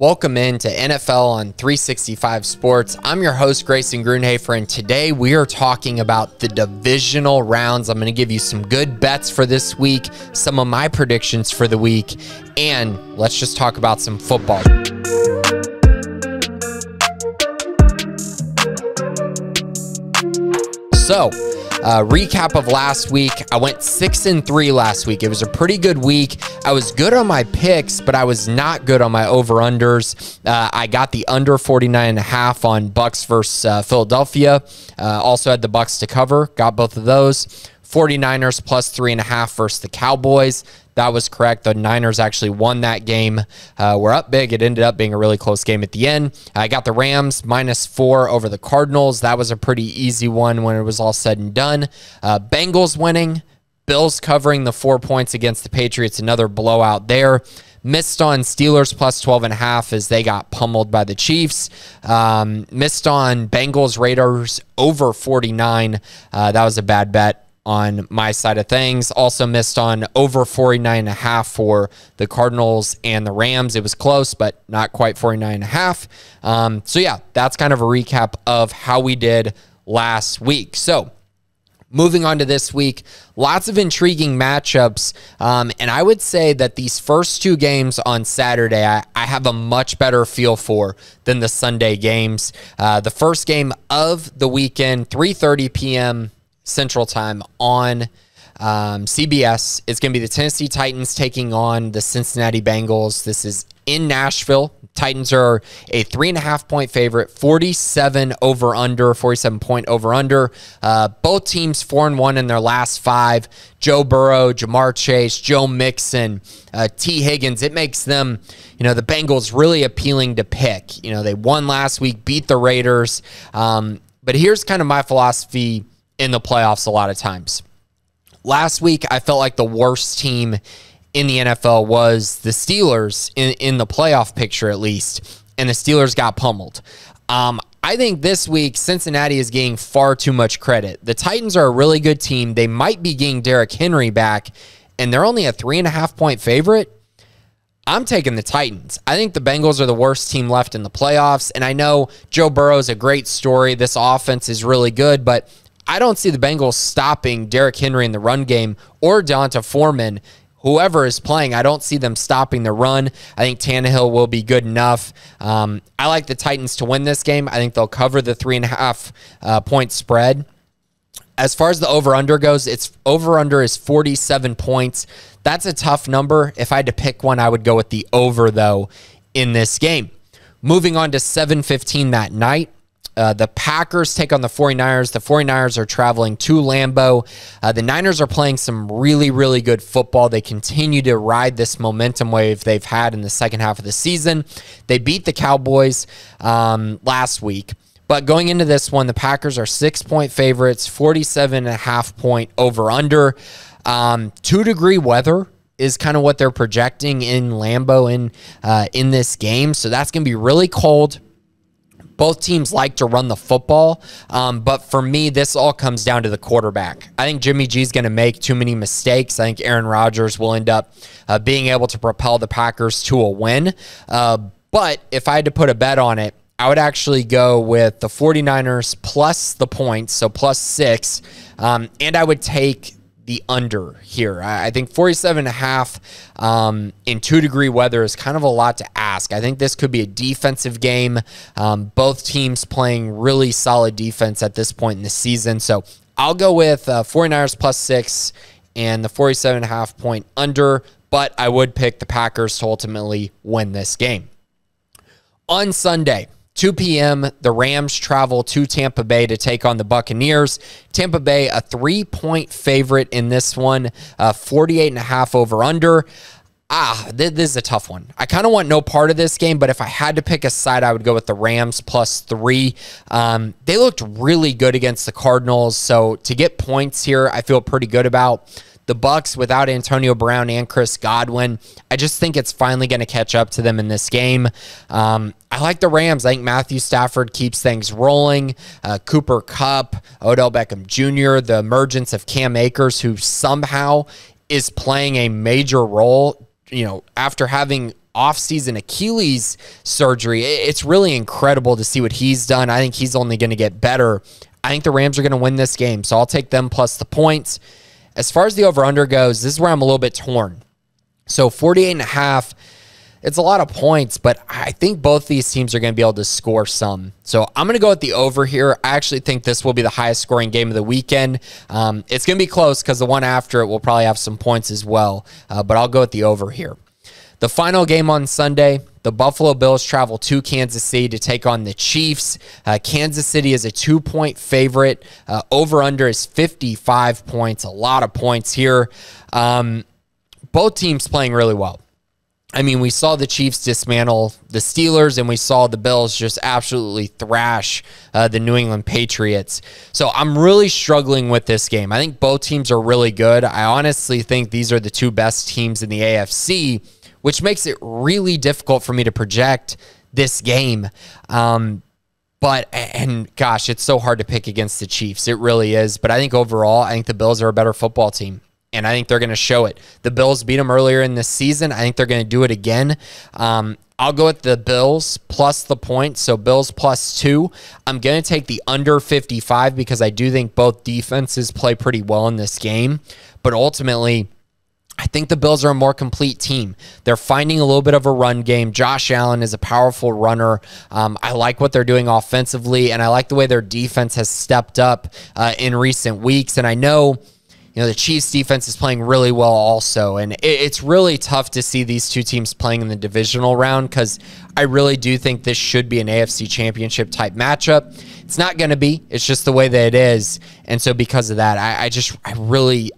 Welcome in to NFL on 365 Sports. I'm your host, Grayson Grunhafer, and today we are talking about the divisional rounds. I'm going to give you some good bets for this week, some of my predictions for the week, and let's just talk about some football. So, recap of last week. I went 6-3 last week. It was a pretty good week. I was good on my picks, but I was not good on my over-unders. I got the under 49.5 on Bucks versus Philadelphia. Also had the Bucks to cover. Got both of those. 49ers plus 3.5 versus the Cowboys. That was correct. The Niners actually won that game. We're up big. It ended up being a really close game at the end. I got the Rams minus 4 over the Cardinals. That was a pretty easy one when it was all said and done. Bengals winning. Bills covering the 4 points against the Patriots. Another blowout there. Missed on Steelers plus 12.5 as they got pummeled by the Chiefs. Missed on Bengals Raiders over 49. That was a bad bet on my side of things. Also missed on over 49.5 for the Cardinals and the Rams. It was close, but not quite 49.5. So yeah, that's kind of a recap of how we did last week. So moving on to this week, lots of intriguing matchups. And I would say that these first two games on Saturday, I have a much better feel for than the Sunday games. The first game of the weekend, 3:30 p.m. Central Time on CBS. It's going to be the Tennessee Titans taking on the Cincinnati Bengals. This is in Nashville. Titans are a 3.5-point favorite, 47-point over-under. Both teams 4-1 in their last 5. Joe Burrow, Ja'Marr Chase, Joe Mixon, T. Higgins. It makes them, you know, the Bengals really appealing to pick. You know, they won last week, beat the Raiders. But here's kind of my philosophy in the playoffs a lot of times. Last week, I felt like the worst team in the NFL was the Steelers, in the playoff picture at least, and the Steelers got pummeled. I think this week, Cincinnati is getting far too much credit. The Titans are a really good team. They might be getting Derrick Henry back, and they're only a 3.5-point favorite. I'm taking the Titans. I think the Bengals are the worst team left in the playoffs, and I know Joe Burrow is a great story. This offense is really good, but I don't see the Bengals stopping Derrick Henry in the run game or Deonta Foreman, whoever is playing. I don't see them stopping the run. I think Tannehill will be good enough. I like the Titans to win this game. I think they'll cover the 3.5-point spread. As far as the over-under goes, its over-under is 47 points. That's a tough number. If I had to pick one, I would go with the over, though, in this game. Moving on to 7:15 that night. The Packers take on the 49ers. The 49ers are traveling to Lambeau. The Niners are playing some really, really good football. They continue to ride this momentum wave they've had in the second half of the season. They beat the Cowboys last week. But going into this one, the Packers are 6-point favorites, 47.5-point over-under. 2-degree weather is kind of what they're projecting in Lambeau in this game. So that's going to be really cold. Both teams like to run the football, but for me, this all comes down to the quarterback. I think Jimmy G is going to make too many mistakes. I think Aaron Rodgers will end up being able to propel the Packers to a win. But if I had to put a bet on it, I would actually go with the 49ers plus the points, so plus 6, and I would take the under here. I think 47.5 in 2-degree weather is kind of a lot to ask. I think this could be a defensive game. Both teams playing really solid defense at this point in the season. So I'll go with 49ers plus 6 and the 47.5-point under, but I would pick the Packers to ultimately win this game. On Sunday, 2 p.m., the Rams travel to Tampa Bay to take on the Buccaneers. Tampa Bay, a 3-point favorite in this one, 48.5 over-under. This is a tough one. I kind of want no part of this game, but if I had to pick a side, I would go with the Rams plus 3. They looked really good against the Cardinals, so to get points here, I feel pretty good about. The Bucks without Antonio Brown and Chris Godwin, I just think it's finally going to catch up to them in this game. I like the Rams. I think Matthew Stafford keeps things rolling. Cooper Kupp, Odell Beckham Jr., the emergence of Cam Akers, who somehow is playing a major role. You know, after having offseason Achilles surgery. It's really incredible to see what he's done. I think he's only going to get better. I think the Rams are going to win this game, so I'll take them plus the points. As far as the over-under goes, this is where I'm a little bit torn. So 48.5, it's a lot of points, but I think both these teams are going to be able to score some. So I'm going to go with the over here. I actually think this will be the highest scoring game of the weekend. It's going to be close because the one after it will probably have some points as well, but I'll go with the over here. The final game on Sunday, the Buffalo Bills travel to Kansas City to take on the Chiefs. Kansas City is a 2-point favorite. Over-under is 55 points, a lot of points here. Both teams playing really well. I mean, we saw the Chiefs dismantle the Steelers, and we saw the Bills just absolutely thrash the New England Patriots. So I'm really struggling with this game. I think both teams are really good. I honestly think these are the two best teams in the AFC, which makes it really difficult for me to project this game. And gosh, it's so hard to pick against the Chiefs. It really is. But I think overall, I think the Bills are a better football team. And I think they're going to show it. The Bills beat them earlier in the season. I think they're going to do it again. I'll go with the Bills plus the points, so Bills plus 2. I'm going to take the under 55 because I do think both defenses play pretty well in this game. But ultimately, I think the Bills are a more complete team. They're finding a little bit of a run game. Josh Allen is a powerful runner. I like what they're doing offensively, and I like the way their defense has stepped up in recent weeks. And I know... you know, the Chiefs defense is playing really well also, and it's really tough to see these two teams playing in the divisional round because I really do think this should be an AFC championship type matchup. It's not going to be. It's just the way that it is, and so because of that, I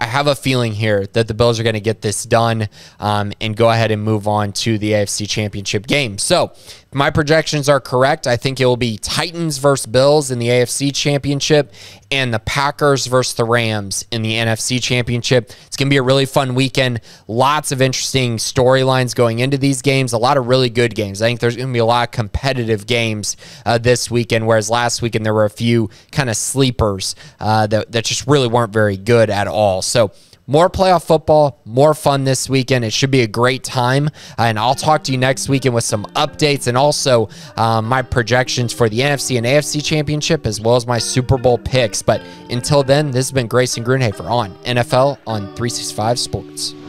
have a feeling here that the Bills are going to get this done and go ahead and move on to the AFC championship game. So if my projections are correct, I think it will be Titans versus Bills in the AFC championship and the Packers versus the Rams in the NFC championship. It's going to be a really fun weekend. Lots of interesting storylines going into these games. A lot of really good games. I think there's going to be a lot of competitive games this weekend, whereas last weekend there were a few kind of sleepers that just really weren't very good at all. So more playoff football, more fun this weekend. It should be a great time. And I'll talk to you next weekend with some updates and also my projections for the NFC and AFC championship, as well as my Super Bowl picks. But until then, this has been Grayson Grunhafer on NFL on 365 Sports.